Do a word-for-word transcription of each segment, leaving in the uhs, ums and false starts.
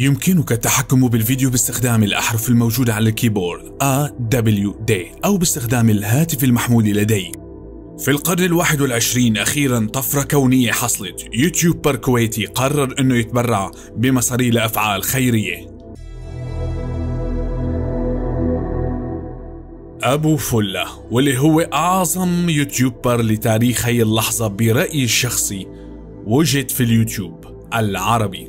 يمكنك التحكم بالفيديو باستخدام الأحرف الموجودة على الكيبورد آر دبليو دي أو باستخدام الهاتف المحمول لديك. في القرن الواحد والعشرين أخيراً طفرة كونية حصلت. يوتيوبر كويتي قرر أنه يتبرع بمصاري لأفعال خيرية. أبو فلة واللي هو أعظم يوتيوبر لتاريخ هي اللحظة برأيي الشخصي وجد في اليوتيوب العربي.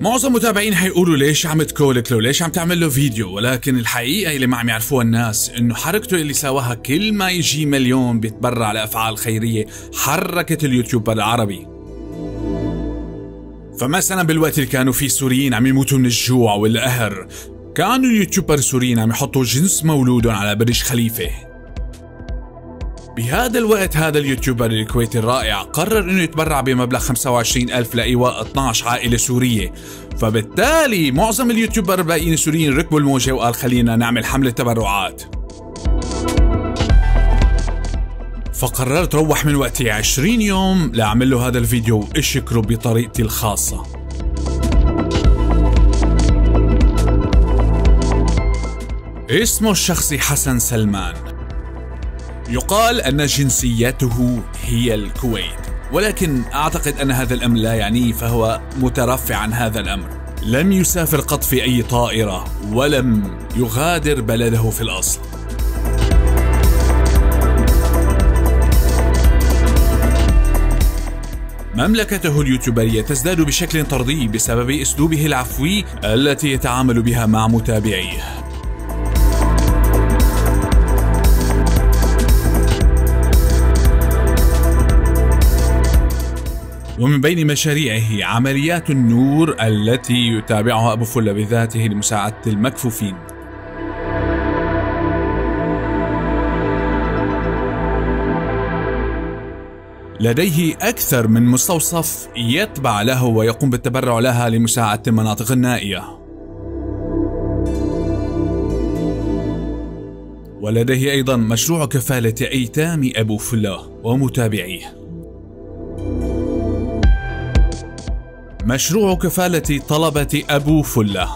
معظم متابعين حيقولوا ليش عم تكولك له، ليش عم تعمل له فيديو، ولكن الحقيقة اللي ما عم يعرفوها الناس انه حركته اللي سواها كل ما يجي مليون بيتبرع لأفعال خيرية حركت اليوتيوبر العربي. فمثلا بالوقت اللي كانوا فيه سوريين عم يموتوا من الجوع والقهر، كانوا اليوتيوبر السوريين عم يحطوا جنس مولودهم على برج خليفة. بهذا الوقت هذا اليوتيوبر الكويتي الرائع قرر انه يتبرع بمبلغ خمسة وعشرين ألف لإيواء اثنعش عائلة سورية، فبالتالي معظم اليوتيوبر الباقيين السوريين ركبوا الموجة وقال خلينا نعمل حملة تبرعات. فقررت روح من وقتي عشرين يوم لأعمل له هذا الفيديو واشكره بطريقتي الخاصة. اسمه الشخصي حسن سلمان. يقال أن جنسيته هي الكويت، ولكن أعتقد أن هذا الأمر لا يعنيه، فهو مترفع عن هذا الأمر. لم يسافر قط في أي طائرة ولم يغادر بلده في الأصل. مملكته اليوتيوبرية تزداد بشكل طردي بسبب أسلوبه العفوي التي يتعامل بها مع متابعيه. ومن بين مشاريعه عمليات النور التي يتابعها أبو فلة بذاته لمساعدة المكفوفين. لديه أكثر من مستوصف يتبع له ويقوم بالتبرع لها لمساعدة المناطق النائية. ولديه أيضا مشروع كفالة أيتام أبو فلة ومتابعيه. مشروع كفالة طلبة أبو فلة.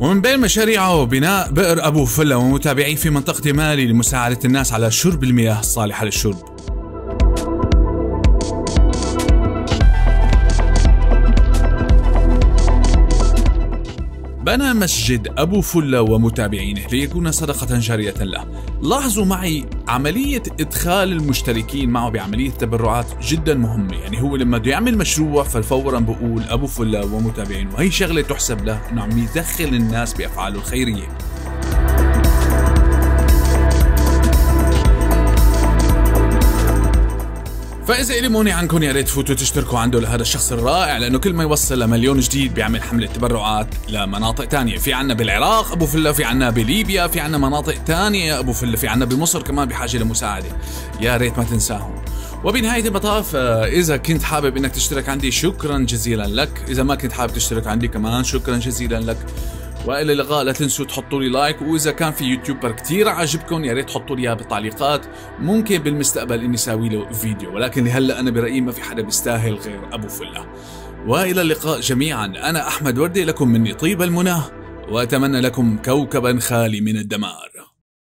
ومن بين مشاريعه بناء بئر أبو فلة ومتابعيه في منطقة مالي لمساعدة الناس على شرب المياه الصالحة للشرب. بنى مسجد أبو فلة ومتابعينه ليكون صدقة جارية له. لاحظوا معي عملية إدخال المشتركين معه بعملية تبرعات جدا مهمة، يعني هو لما بده يعمل مشروع ففورا بقول أبو فلة ومتابعينه، وهي شغلة تحسب له إنه عم يدخل الناس بأفعاله الخيرية. فإذا إلي موني عنكم يا ريت تفوتوا تشتركوا عنده لهذا الشخص الرائع، لأنه كل ما يوصل لمليون جديد بيعمل حملة تبرعات لمناطق تانية. في عنا بالعراق أبو فلة، في عنا بليبيا، في عنا مناطق تانية أبو فلة، في عنا بمصر كمان بحاجة لمساعدة. يا ريت ما تنساهم. وبنهاية المطاف إذا كنت حابب إنك تشترك عندي شكرا جزيلا لك، إذا ما كنت حابب تشترك عندي كمان شكرا جزيلا لك. وإلى اللقاء، لا تنسوا تحطوا لي لايك، وإذا كان في يوتيوبر كتير عجبكم يا ريت تحطوا لي اياه بالتعليقات، ممكن بالمستقبل إني أساوي له فيديو، ولكن لهلا أنا برأيي ما في حدا بيستاهل غير أبو فلة. وإلى اللقاء جميعا، أنا أحمد وردة، لكم مني طيب المنى، وأتمنى لكم كوكبا خالي من الدمار.